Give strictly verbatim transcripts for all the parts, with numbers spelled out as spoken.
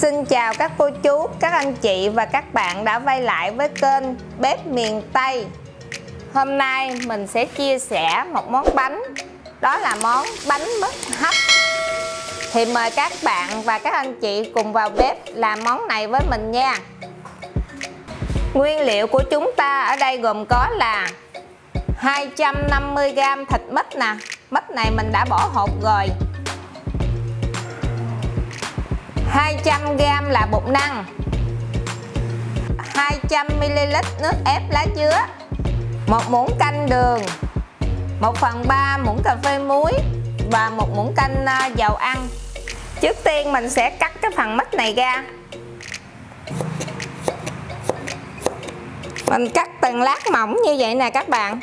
Xin chào các cô chú, các anh chị và các bạn đã quay lại với kênh Bếp Miền Tây. Hôm nay mình sẽ chia sẻ một món bánh, đó là món bánh mít hấp. Thì mời các bạn và các anh chị cùng vào bếp làm món này với mình nha. Nguyên liệu của chúng ta ở đây gồm có là hai trăm năm mươi gam thịt mít nè. Mít này mình đã bỏ hột rồi. Hai trăm gam là bột năng, hai trăm mi li lít nước ép lá dứa, một muỗng canh đường, một phần ba muỗng cà phê muối và một muỗng canh dầu ăn. Trước tiên mình sẽ cắt cái phần mít này ra. Mình cắt từng lát mỏng như vậy nè các bạn.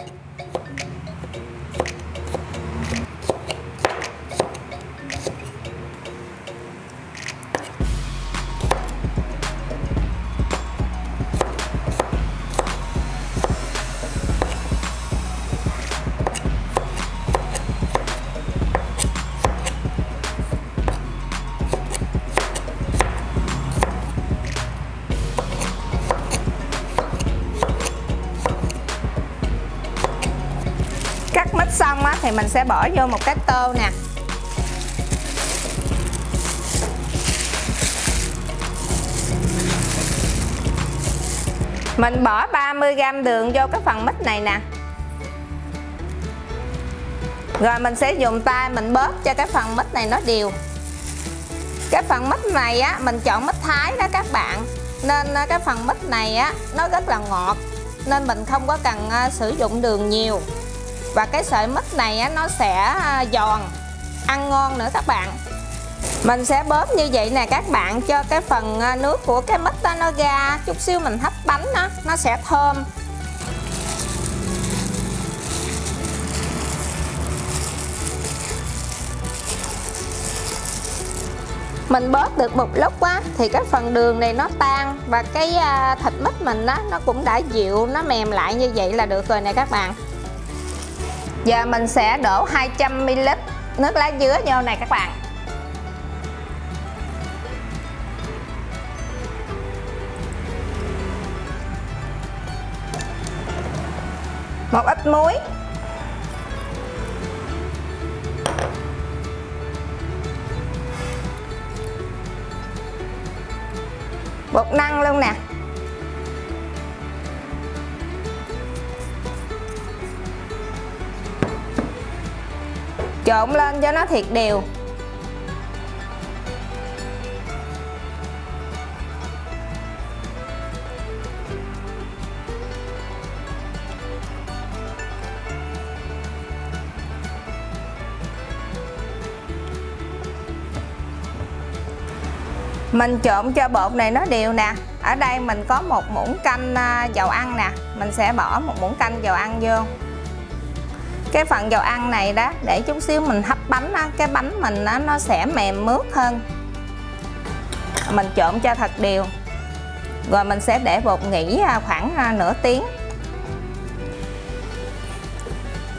Xong á, thì mình sẽ bỏ vô một cái tô nè. Mình bỏ ba mươi gam đường vô cái phần mít này nè. Rồi mình sẽ dùng tay mình bóp cho cái phần mít này nó đều. Cái phần mít này á, mình chọn mít Thái đó các bạn, nên cái phần mít này á, nó rất là ngọt, nên mình không có cần sử dụng đường nhiều. Và cái sợi mít này nó sẽ giòn, ăn ngon nữa các bạn. Mình sẽ bóp như vậy nè các bạn, cho cái phần nước của cái mít đó nó ra. Chút xíu mình hấp bánh đó, nó sẽ thơm. Mình bóp được một lúc á, thì cái phần đường này nó tan, và cái thịt mít mình đó, nó cũng đã dịu, nó mềm lại như vậy là được rồi nè các bạn. Giờ mình sẽ đổ hai trăm mi li lít nước lá dứa vô này các bạn. Một ít muối. Bột năng luôn nè. Trộn lên cho nó thiệt đều. Mình trộn cho bột này nó đều nè. Ở đây mình có một muỗng canh dầu ăn nè. Mình sẽ bỏ một muỗng canh dầu ăn vô. Cái phần dầu ăn này đó, để chút xíu mình hấp bánh đó, cái bánh mình đó, nó sẽ mềm mướt hơn. Mình trộn cho thật đều. Rồi mình sẽ để bột nghỉ khoảng nửa tiếng.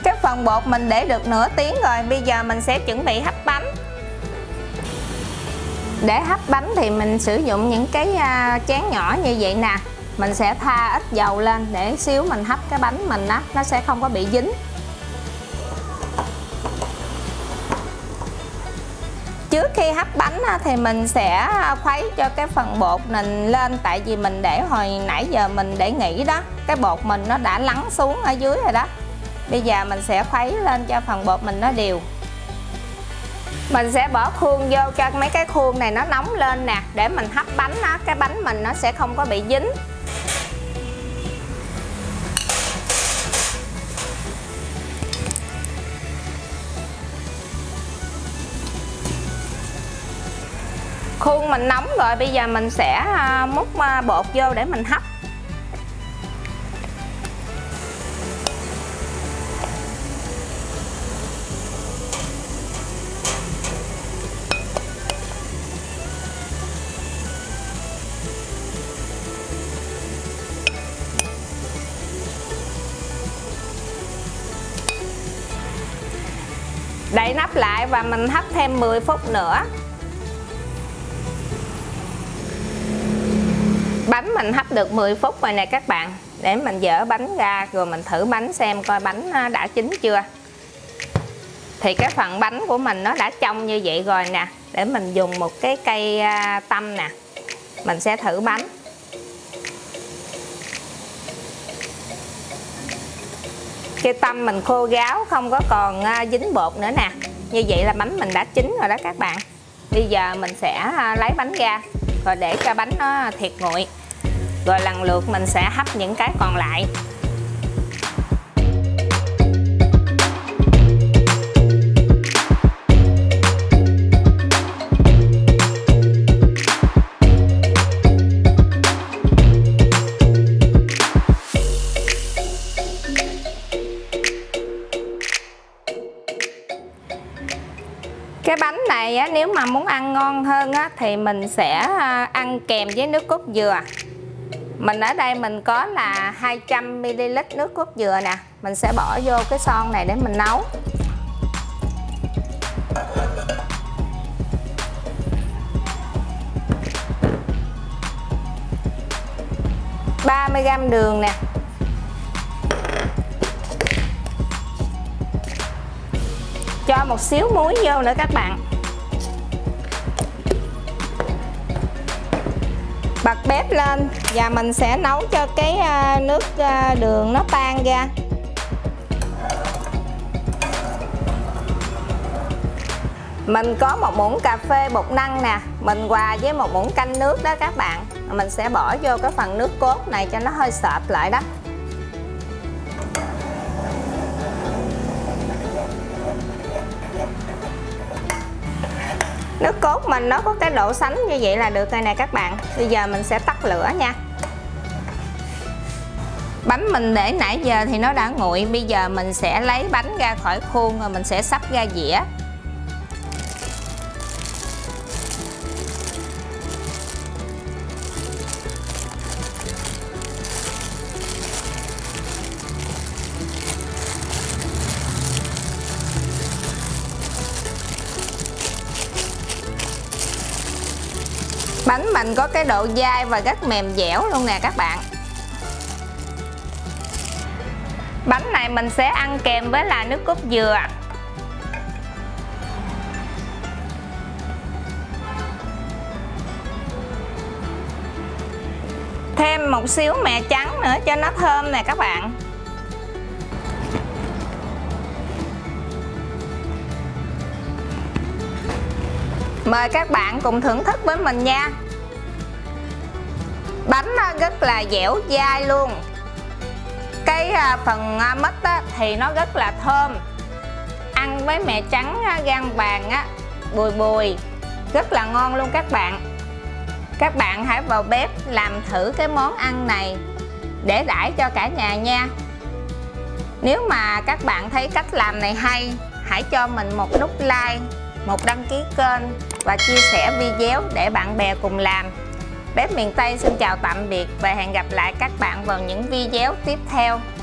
Cái phần bột mình để được nửa tiếng rồi. Bây giờ mình sẽ chuẩn bị hấp bánh. Để hấp bánh thì mình sử dụng những cái chén nhỏ như vậy nè. Mình sẽ pha ít dầu lên để xíu mình hấp cái bánh mình đó, nó sẽ không có bị dính. Trước khi hấp bánh thì mình sẽ khuấy cho cái phần bột mình lên, tại vì mình để hồi nãy giờ mình để nghỉ đó, cái bột mình nó đã lắng xuống ở dưới rồi đó. Bây giờ mình sẽ khuấy lên cho phần bột mình nó đều. Mình sẽ bỏ khuôn vô cho mấy cái khuôn này nó nóng lên nè, để mình hấp bánh đó, cái bánh mình nó sẽ không có bị dính. Khuôn mình nóng rồi, bây giờ mình sẽ múc bột vô để mình hấp. Đậy nắp lại và mình hấp thêm mười phút nữa. Bánh mình hấp được mười phút rồi nè các bạn. Để mình dỡ bánh ra rồi mình thử bánh xem coi bánh đã chín chưa. Thì cái phần bánh của mình nó đã trong như vậy rồi nè. Để mình dùng một cái cây tăm nè, mình sẽ thử bánh. Cây tăm mình khô ráo, không có còn dính bột nữa nè. Như vậy là bánh mình đã chín rồi đó các bạn. Bây giờ mình sẽ lấy bánh ra rồi để cho bánh nó thiệt nguội, rồi lần lượt mình sẽ hấp những cái còn lại. Cái bánh này á, nếu mà muốn ăn ngon hơn á, thì mình sẽ ăn kèm với nước cốt dừa. Mình ở đây mình có là hai trăm mi li lít nước cốt dừa nè. Mình sẽ bỏ vô cái son này để mình nấu. ba mươi gam đường nè. Cho một xíu muối vô nữa các bạn. Bật bếp lên và mình sẽ nấu cho cái nước đường nó tan ra. Mình có một muỗng cà phê bột năng nè, mình hòa với một muỗng canh nước đó các bạn. Mình sẽ bỏ vô cái phần nước cốt này cho nó hơi sệt lại đó. Nước cốt mình nó có cái độ sánh như vậy là được rồi nè các bạn. Bây giờ mình sẽ tắt lửa nha. Bánh mình để nãy giờ thì nó đã nguội. Bây giờ mình sẽ lấy bánh ra khỏi khuôn rồi mình sẽ sắp ra dĩa. Bánh mình có cái độ dai và rất mềm dẻo luôn nè các bạn. Bánh này mình sẽ ăn kèm với là nước cốt dừa. Thêm một xíu mè trắng nữa cho nó thơm nè các bạn. Mời các bạn cùng thưởng thức với mình nha. Bánh rất là dẻo dai luôn. Cái phần mít thì nó rất là thơm. Ăn với mè trắng gan vàng bùi bùi rất là ngon luôn các bạn. Các bạn hãy vào bếp làm thử cái món ăn này để đãi cho cả nhà nha. Nếu mà các bạn thấy cách làm này hay, hãy cho mình một nút like, một đăng ký kênh và chia sẻ video để bạn bè cùng làm. Bếp Miền Tây xin chào tạm biệt và hẹn gặp lại các bạn vào những video tiếp theo.